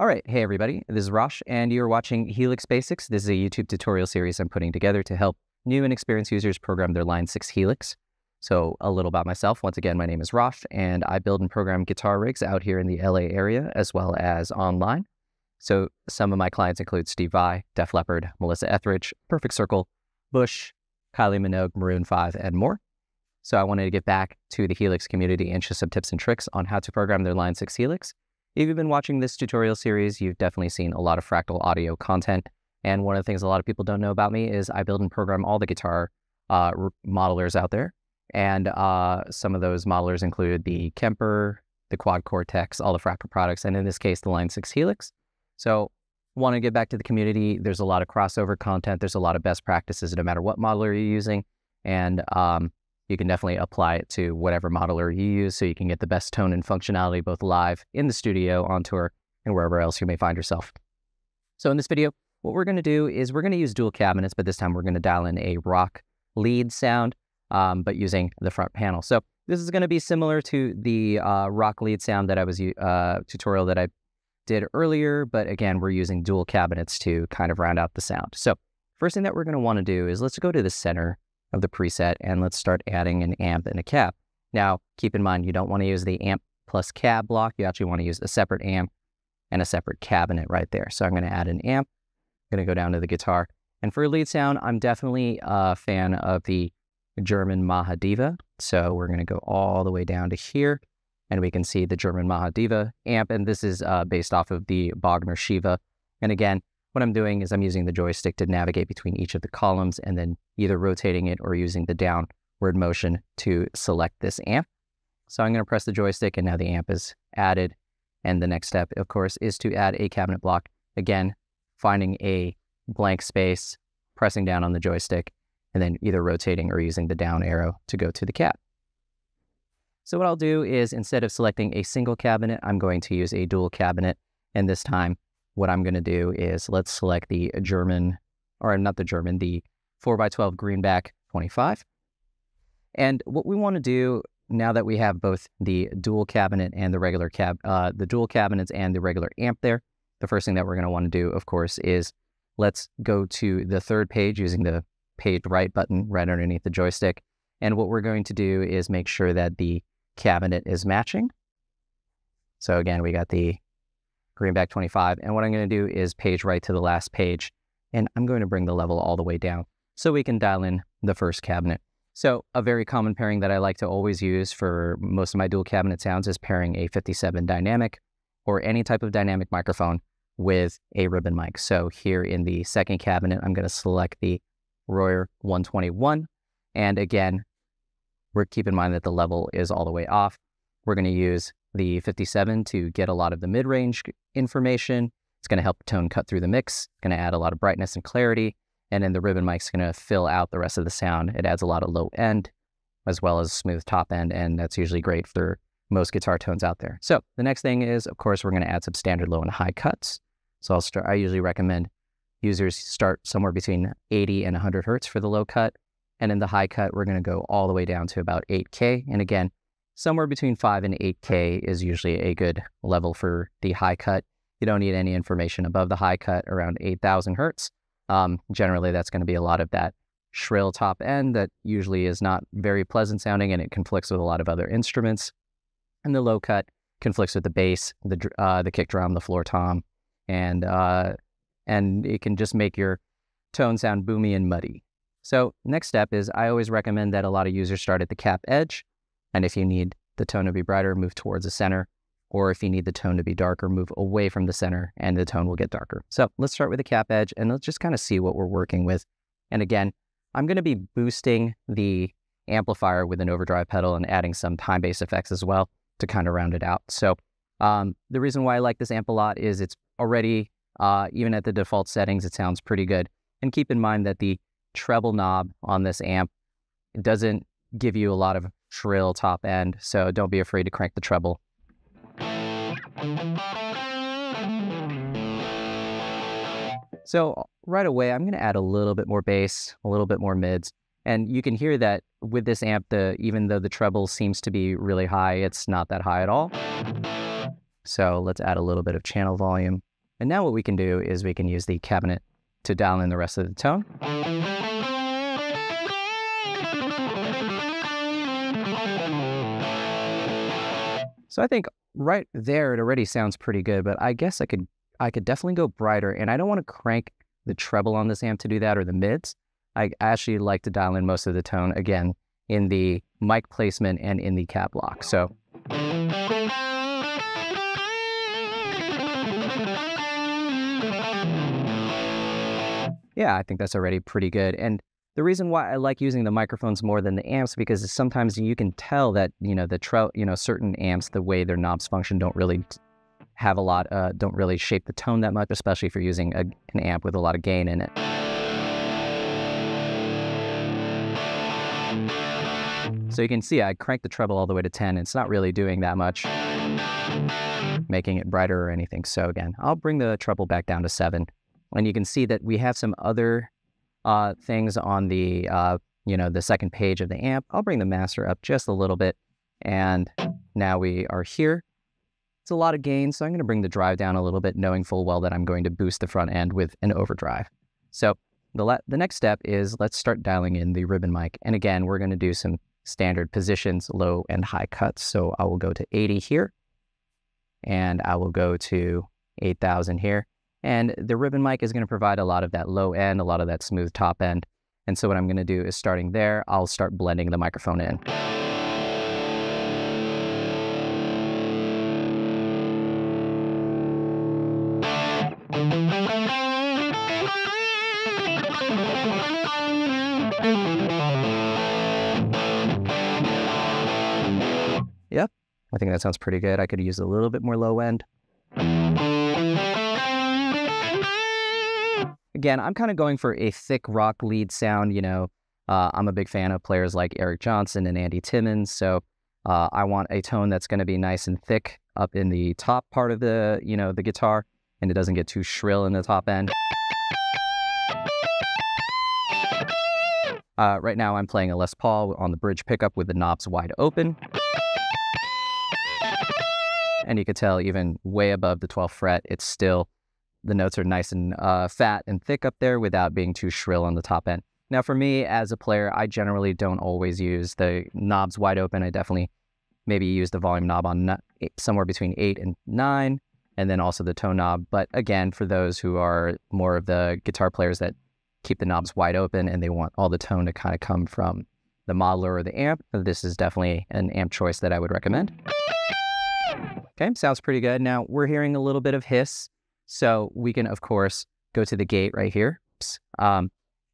All right, hey everybody, this is Rosh, and you're watching Helix Basics. This is a YouTube tutorial series I'm putting together to help new and experienced users program their Line 6 Helix. So a little about myself. Once again, my name is Rosh, and I build and program guitar rigs out here in the LA area, as well as online. So some of my clients include Steve Vai, Def Leppard, Melissa Etheridge, Perfect Circle, Bush, Kylie Minogue, Maroon 5, and more. So I wanted to get back to the Helix community and share some tips and tricks on how to program their Line 6 Helix. If you've been watching this tutorial series, you've definitely seen a lot of Fractal Audio content. And one of the things a lot of people don't know about me is I build and program all the guitar modelers out there. And some of those modelers include the Kemper, the Quad Cortex, all the Fractal products, and in this case, the Line 6 Helix. So want to get back to the community. There's a lot of crossover content. There's a lot of best practices no matter what modeler you're using. And you can definitely apply it to whatever modeler you use so you can get the best tone and functionality both live, in the studio, on tour, and wherever else you may find yourself. So in this video, what we're going to do is we're going to use dual cabinets, but this time we're going to dial in a rock lead sound, but using the front panel. So this is going to be similar to the rock lead sound that I was tutorial that I did earlier, but again, we're using dual cabinets to kind of round out the sound. So first thing that we're going to want to do is let's go to the center of the preset and let's start adding an amp and a cab. Now, keep in mind, you don't want to use the amp plus cab block. You actually want to use a separate amp and a separate cabinet right there. So I'm going to add an amp. I'm going to go down to the guitar. And for lead sound, I'm definitely a fan of the German Mahadeva. So we're going to go all the way down to here and we can see the German Mahadeva amp. And this is based off of the Bogner Shiva. And again, what I'm doing is I'm using the joystick to navigate between each of the columns and then either rotating it or using the downward motion to select this amp. So I'm going to press the joystick and now the amp is added. And the next step, of course, is to add a cabinet block. Again, finding a blank space, pressing down on the joystick, and then either rotating or using the down arrow to go to the cab. So what I'll do is instead of selecting a single cabinet, I'm going to use a dual cabinet. And this time, what I'm going to do is let's select the German, or not the German, the 4x12 Greenback 25. And what we want to do now that we have both the dual cabinet and the regular the dual cabinets and the regular amp there, the first thing that we're going to want to do, of course, is let's go to the third page using the page right button right underneath the joystick. And what we're going to do is make sure that the cabinet is matching. So again, we got the Greenback 25. And what I'm going to do is page right to the last page. And I'm going to bring the level all the way down so we can dial in the first cabinet. So a very common pairing that I like to always use for most of my dual cabinet sounds is pairing a 57 dynamic or any type of dynamic microphone with a ribbon mic. So here in the second cabinet, I'm going to select the Royer 121. And again, keep in mind that the level is all the way off. We're going to use the 57 to get a lot of the mid-range information. It's going to help tone cut through the mix. It's going to add a lot of brightness and clarity. And then the ribbon mic's going to fill out the rest of the sound. It adds a lot of low end as well as smooth top end. And that's usually great for most guitar tones out there. So the next thing is, of course, we're going to add some standard low and high cuts. So I usually recommend users start somewhere between 80 and 100 hertz for the low cut. And in the high cut, we're going to go all the way down to about 8K. And again, somewhere between 5 and 8K is usually a good level for the high cut. You don't need any information above the high cut, around 8,000 hertz. Generally, that's going to be a lot of that shrill top end that usually is not very pleasant sounding, and it conflicts with a lot of other instruments. And the low cut conflicts with the bass, the kick drum, the floor tom, and it can just make your tone sound boomy and muddy. So next step is I always recommend that a lot of users start at the cap edge. And if you need the tone to be brighter, move towards the center. Or if you need the tone to be darker, move away from the center and the tone will get darker. So let's start with the cap edge and let's just kind of see what we're working with. And again, I'm going to be boosting the amplifier with an overdrive pedal and adding some time-based effects as well to kind of round it out. So the reason why I like this amp a lot is it's already, even at the default settings, it sounds pretty good. And keep in mind that the treble knob on this amp doesn't give you a lot of shrill top end, so don't be afraid to crank the treble. So right away, I'm going to add a little bit more bass, a little bit more mids, and you can hear that with this amp, even though the treble seems to be really high, it's not that high at all. So let's add a little bit of channel volume. And now what we can do is we can use the cabinet to dial in the rest of the tone. So I think right there, it already sounds pretty good, but I guess I could definitely go brighter, and I don't want to crank the treble on this amp to do that, or the mids. I actually like to dial in most of the tone, again, in the mic placement and in the cab lock, so. Yeah, I think that's already pretty good. And the reason why I like using the microphones more than the amps, because sometimes you can tell that, you know, certain amps, the way their knobs function, don't really have a lot, don't really shape the tone that much, especially if you're using an amp with a lot of gain in it. So you can see I cranked the treble all the way to 10. It's not really doing that much, making it brighter or anything. So again, I'll bring the treble back down to 7. And you can see that we have some other things on the, you know, the second page of the amp. I'll bring the master up just a little bit. And now we are here. It's a lot of gain, so I'm going to bring the drive down a little bit, knowing full well that I'm going to boost the front end with an overdrive. So the next step is let's start dialing in the ribbon mic. And again, we're going to do some standard positions, low and high cuts. So I will go to 80 here, and I will go to 8,000 here. And the ribbon mic is going to provide a lot of that low end, a lot of that smooth top end. And so what I'm going to do is, starting there, I'll start blending the microphone in. Yep, I think that sounds pretty good. I could use a little bit more low end. Again, I'm kind of going for a thick rock lead sound, you know. I'm a big fan of players like Eric Johnson and Andy Timmons, so I want a tone that's going to be nice and thick up in the top part of the, you know, the guitar, and it doesn't get too shrill in the top end. Right now I'm playing a Les Paul on the bridge pickup with the knobs wide open. And you could tell, even way above the 12th fret, it's still... the notes are nice and fat and thick up there without being too shrill on the top end. Now for me as a player, I generally don't always use the knobs wide open. I definitely maybe use the volume knob on somewhere between 8 and 9, and then also the tone knob. But again, for those who are more of the guitar players that keep the knobs wide open and they want all the tone to kind of come from the modeler or the amp, this is definitely an amp choice that I would recommend. Okay, sounds pretty good. Now we're hearing a little bit of hiss. So we can, of course, go to the gate right here.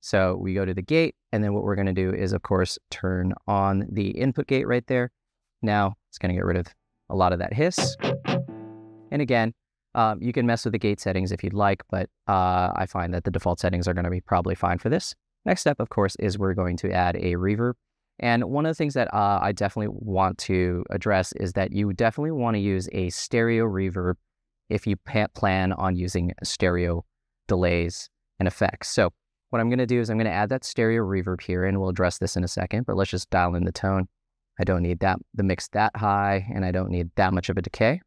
So we go to the gate, and then what we're going to do is, of course, turn on the input gate right there. Now it's going to get rid of a lot of that hiss. And again, you can mess with the gate settings if you'd like, but I find that the default settings are going to be probably fine for this. Next step, of course, is we're going to add a reverb. And one of the things that I definitely want to address is that you definitely want to use a stereo reverb if you plan on using stereo delays and effects. So what I'm going to do is I'm going to add that stereo reverb here, and we'll address this in a second, but let's just dial in the tone. I don't need the mix that high, and I don't need that much of a decay.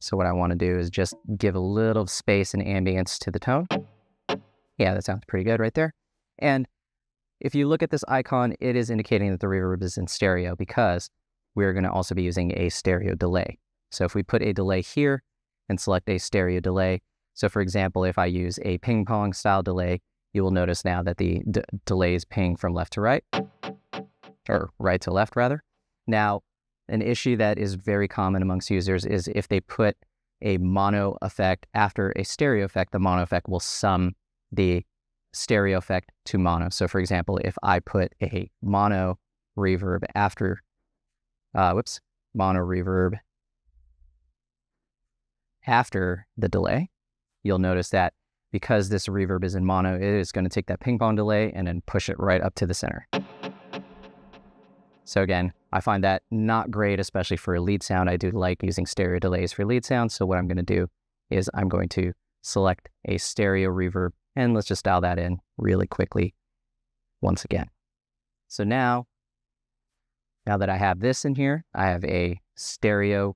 So what I want to do is just give a little space and ambience to the tone. Yeah, that sounds pretty good right there. And if you look at this icon, it is indicating that the reverb is in stereo because we're going to also be using a stereo delay. So if we put a delay here and select a stereo delay, so for example, if I use a ping pong style delay, you will notice now that the delays ping from left to right, or right to left rather. Now, an issue that is very common amongst users is if they put a mono effect after a stereo effect, the mono effect will sum the stereo effect to mono. So for example, if I put a mono reverb after, after the delay, you'll notice that because this reverb is in mono, it is going to take that ping pong delay and then push it right up to the center. So again, I find that not great, especially for a lead sound. I do like using stereo delays for lead sounds. So what I'm going to do is I'm going to select a stereo reverb, and let's just dial that in really quickly once again. So now that I have this in here, I have a stereo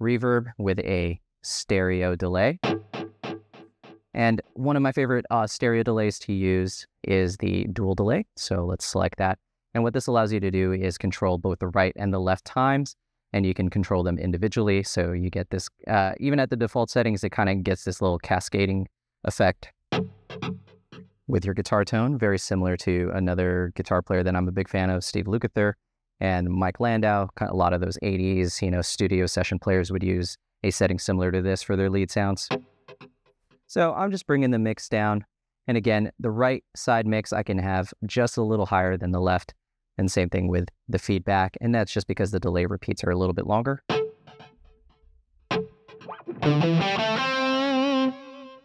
reverb with a stereo delay. And one of my favorite stereo delays to use is the dual delay. So let's select that. And what this allows you to do is control both the right and the left times, and you can control them individually. So you get this, even at the default settings, it kind of gets this little cascading effect with your guitar tone, very similar to another guitar player that I'm a big fan of, Steve Lukather and Mike Landau. A lot of those 80s, you know, studio session players would use a setting similar to this for their lead sounds. So I'm just bringing the mix down. And again, the right side mix, I can have just a little higher than the left. And same thing with the feedback. And that's just because the delay repeats are a little bit longer.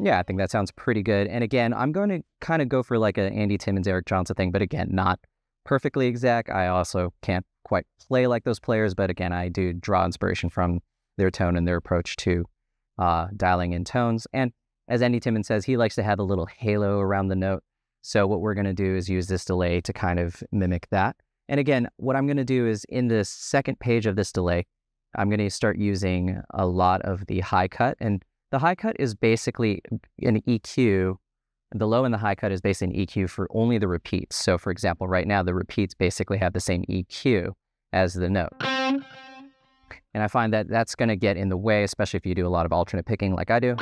Yeah, I think that sounds pretty good. And again, I'm going to kind of go for like an Andy Timmons, Eric Johnson thing, but again, not perfectly exact. I also can't quite play like those players, but again, I do draw inspiration from their tone and their approach to dialing in tones. And as Andy Timmons says, he likes to have a little halo around the note. So what we're going to do is use this delay to kind of mimic that. And again, what I'm going to do is in the second page of this delay, I'm going to start using a lot of the high cut. And the high cut is basically an EQ. The low and the high cut is basically an EQ for only the repeats. So for example, right now, the repeats basically have the same EQ as the note. And I find that that's going to get in the way, especially if you do a lot of alternate picking like I do.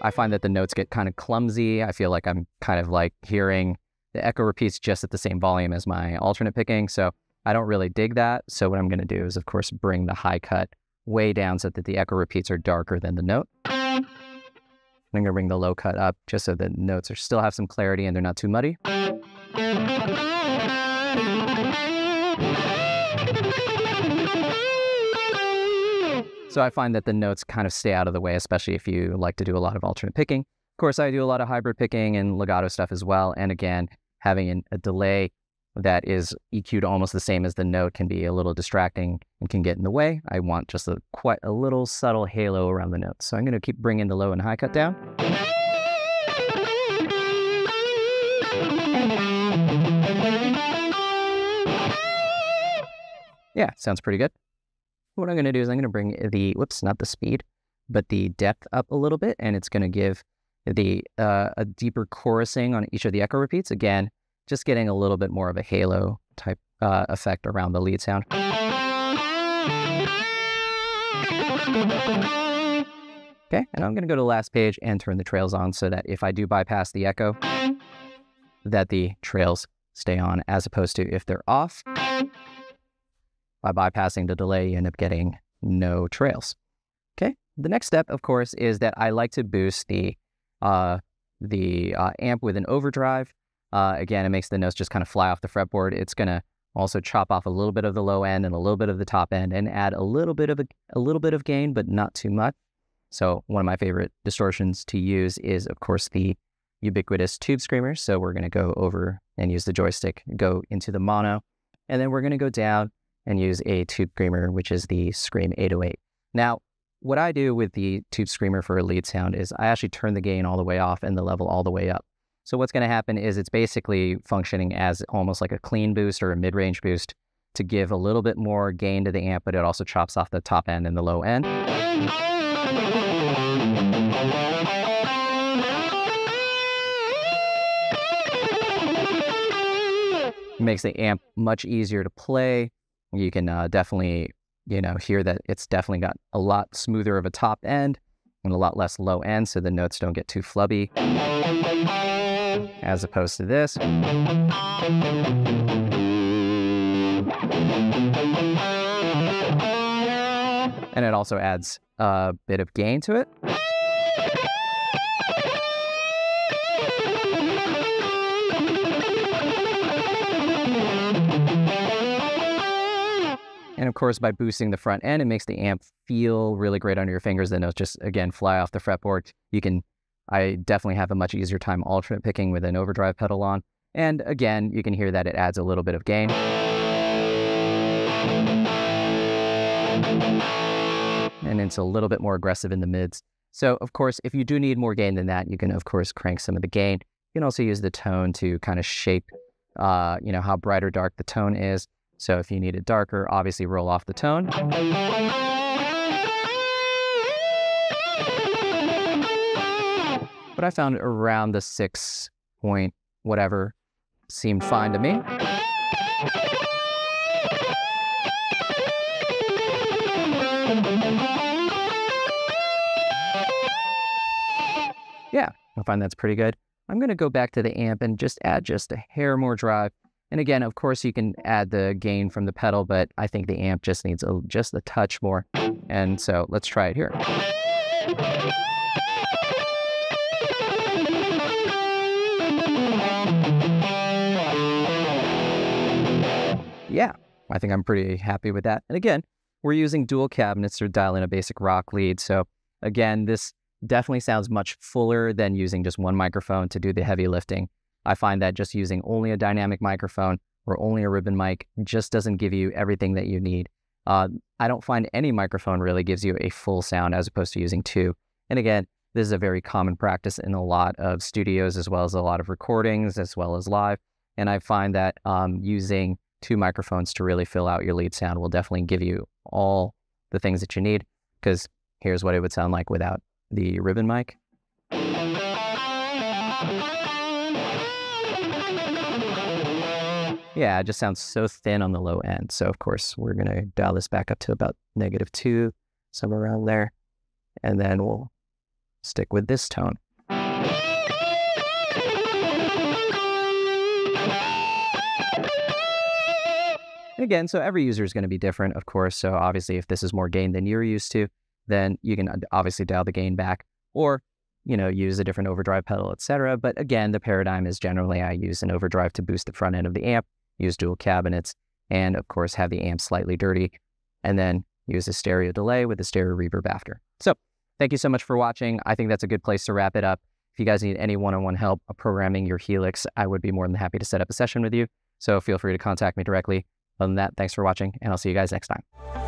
I find that the notes get kind of clumsy. I feel like I'm kind of like hearing the echo repeats just at the same volume as my alternate picking. So I don't really dig that. So what I'm going to do is, of course, bring the high cut way down so that the echo repeats are darker than the note. I'm going to bring the low cut up just so the notes are still have some clarity and they're not too muddy. So I find that the notes kind of stay out of the way, especially if you like to do a lot of alternate picking. Of course, I do a lot of hybrid picking and legato stuff as well. And again, having a delay that is EQ'd almost the same as the note can be a little distracting and can get in the way. I want just quite a little subtle halo around the notes. So I'm going to keep bringing the low and high cut down. Yeah, sounds pretty good. What I'm going to do is I'm going to bring the, whoops, not the speed, but the depth up a little bit, and it's going to give the a deeper chorusing on each of the echo repeats. Again, just getting a little bit more of a halo type effect around the lead sound. Okay, and I'm going to go to the last page and turn the trails on so that if I do bypass the echo, that the trails stay on as opposed to if they're off. By bypassing the delay, you end up getting no trails. Okay. The next step, of course, is that I like to boost the amp with an overdrive. Again, it makes the notes just kind of fly off the fretboard. It's going to also chop off a little bit of the low end and a little bit of the top end and add a little bit of gain, but not too much. So one of my favorite distortions to use is, of course, the ubiquitous Tube Screamer. So we're going to go over and use the joystick, go into the mono, and then we're going to go down and use a Tube Screamer, which is the Scream 808. Now, what I do with the Tube Screamer for a lead sound is I actually turn the gain all the way off and the level all the way up. So what's going to happen is it's basically functioning as almost like a clean boost or a mid-range boost to give a little bit more gain to the amp, but it also chops off the top end and the low end. It makes the amp much easier to play. You can definitely, you know, hear that it's definitely got a lot smoother of a top end and a lot less low end, so the notes don't get too flubby, as opposed to this. And it also adds a bit of gain to it. And of course, by boosting the front end, it makes the amp feel really great under your fingers. The notes just, again, fly off the fretboard. I definitely have a much easier time alternate picking with an overdrive pedal on. And again, you can hear that it adds a little bit of gain. And it's a little bit more aggressive in the mids. So of course, if you do need more gain than that, you can of course crank some of the gain. You can also use the tone to kind of shape, you know, how bright or dark the tone is. So if you need it darker, obviously roll off the tone. But I found around the 6 point whatever seemed fine to me. Yeah, I find that's pretty good. I'm going to go back to the amp and just add just a hair more drive. And again, of course, you can add the gain from the pedal, but I think the amp just needs just a touch more. And so let's try it here. Yeah, I think I'm pretty happy with that. And again, we're using dual cabinets to dial in a basic rock lead. So again, this definitely sounds much fuller than using just one microphone to do the heavy lifting. I find that just using only a dynamic microphone or only a ribbon mic just doesn't give you everything that you need. I don't find any microphone really gives you a full sound as opposed to using two. And again, this is a very common practice in a lot of studios as well as a lot of recordings as well as live. And I find that using two microphones to really fill out your lead sound will definitely give you all the things that you need, because here's what it would sound like without the ribbon mic. Yeah, it just sounds so thin on the low end. So of course, we're going to dial this back up to about -2, somewhere around there. And then we'll stick with this tone. And again, so every user is going to be different, of course. So obviously, if this is more gain than you're used to, then you can obviously dial the gain back or, you know, use a different overdrive pedal, etc. But again, the paradigm is generally I use an overdrive to boost the front end of the amp, use dual cabinets, and of course have the amp slightly dirty, and then use a stereo delay with a stereo reverb after. So thank you so much for watching. I think that's a good place to wrap it up. If you guys need any one-on-one help programming your Helix, I would be more than happy to set up a session with you. So feel free to contact me directly. Other than that, thanks for watching, and I'll see you guys next time.